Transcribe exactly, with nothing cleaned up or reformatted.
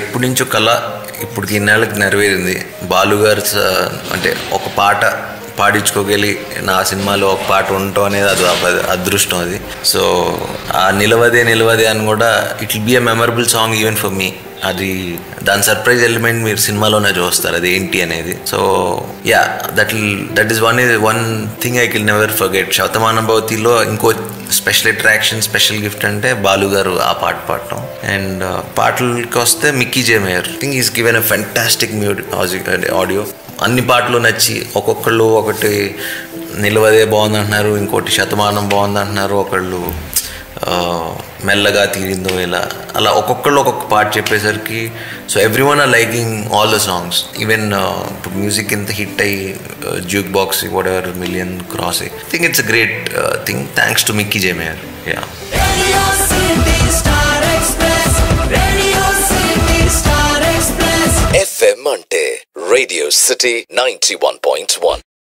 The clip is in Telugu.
ఎప్పటి నుంచో కళ ఇప్పుడు ఇన్నాళ్ళకి నెరవేరింది. బాలుగారు అంటే ఒక పాట పాడించుకోగలి నా సినిమాలో ఒక పాట ఉండటం అనేది అది అదృష్టం అది. సో ఆ నిలవదే నిలవదే అని కూడా it will be a memorable song even for me. అది దాని సర్ప్రైజ్ ఎలిమెంట్ మీరు సినిమాలోనే చూస్తారు అది ఏంటి అనేది. So yeah that that is one one thing I can never forget. Shatamanam భవతిలో ఇంకో స్పెషల్ అట్రాక్షన్ స్పెషల్ గిఫ్ట్ అంటే బాలుగారు ఆ పాట పాడటం. అండ్ పాటలకి వస్తే Mickey J mayor thing is given a fantastic music audio. అన్ని పాటలు నచ్చి ఒక్కొక్కళ్ళు ఒకటి నిలవదే బాగుందంటున్నారు, ఇంకోటి శతమానం బాగుందంటున్నారు, ఒకళ్ళు మెల్లగా తీరిందో ఇలా అలా ఒక్కొక్కళ్ళు ఒక్కొక్క పాట చెప్పేసరికి so every one are liking all the songs. Even ఇప్పుడు మ్యూజిక్ ఇంత హిట్ అయ్యి jukebox whatever million cross అయ్యి think it's a great thing thanks to Mickey J mayor. Yeah FM అంటే radio city ninety one point one.